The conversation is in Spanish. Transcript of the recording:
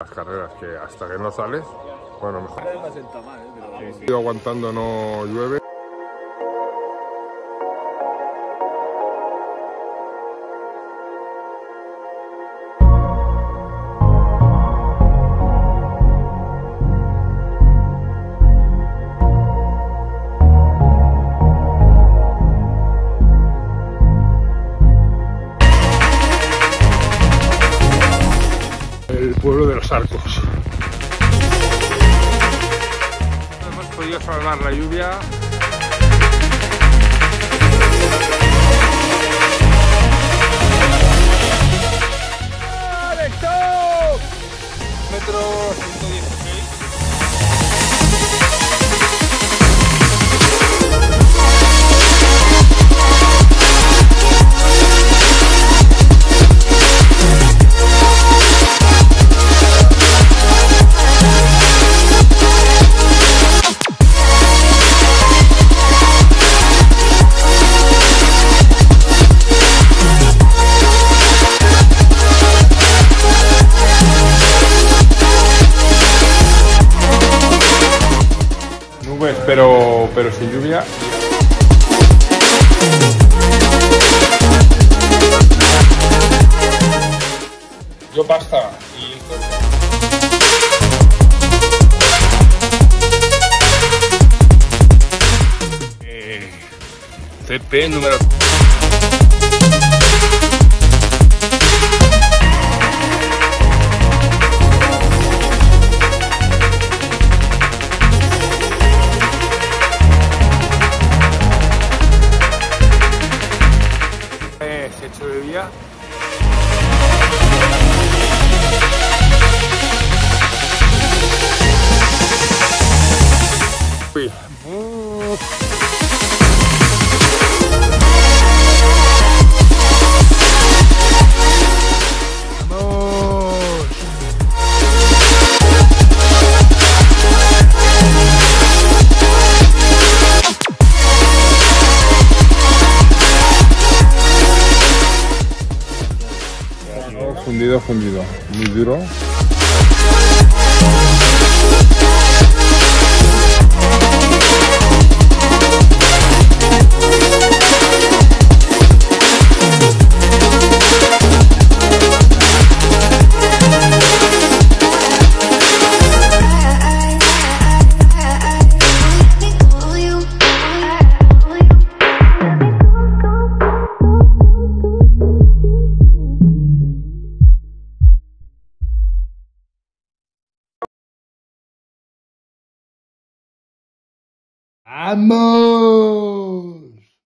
Las carreras que hasta que no sales, bueno, mejor. Estoy aguantando, no llueve. Pueblo de los Arcos. No hemos podido salvar la lluvia. ¡Recto! Metro 116. Pero sin lluvia. Yo pasta y... CP número... hecho de día. Uy. Fundido, muy duro. ¡Vamos!